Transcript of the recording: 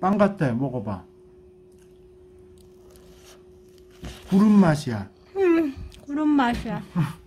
빵 같아. 먹어봐. 구름 맛이야. 구름 맛이야.